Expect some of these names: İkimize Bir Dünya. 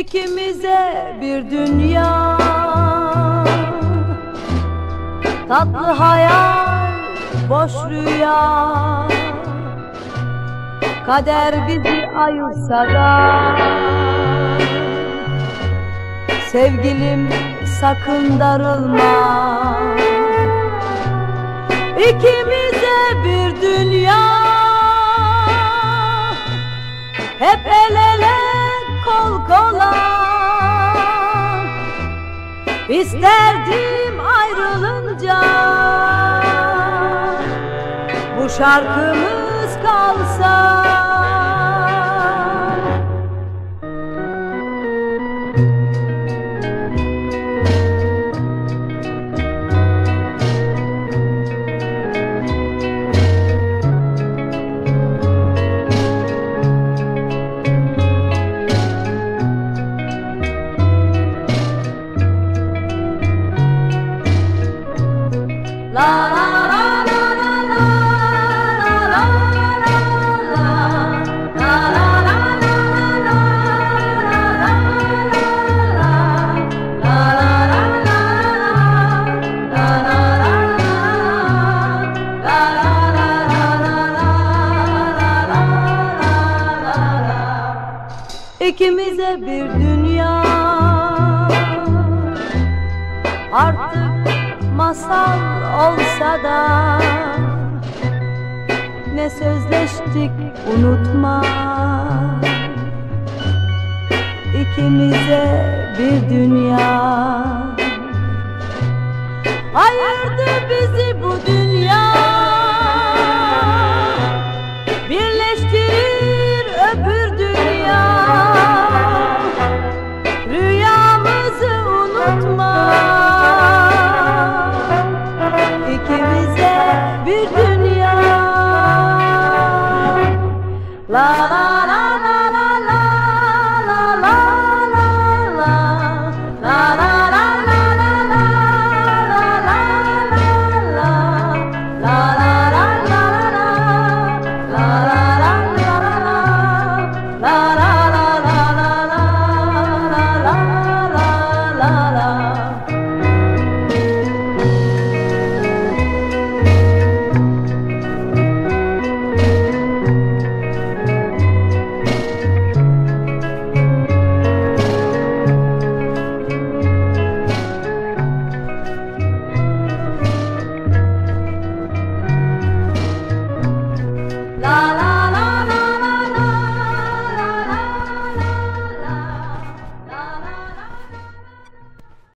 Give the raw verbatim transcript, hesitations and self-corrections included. İkimize bir dünya, tatlı hayal, boş rüya. Kader bizi ayırsa da sevgilim, sakın darılma. İkimize bir dünya, hep el ele, kol kola. İsterdim ayrılınca bu şarkımız kalsa. İkimize bir dünya, artık masal olsa da. Ne sözleştik unutma, İkimize bir dünya. Ayırdı bizi bu dünya, birleştirir öbür dünya. Rüyamızı unutma, İkimize bir dünya. La la.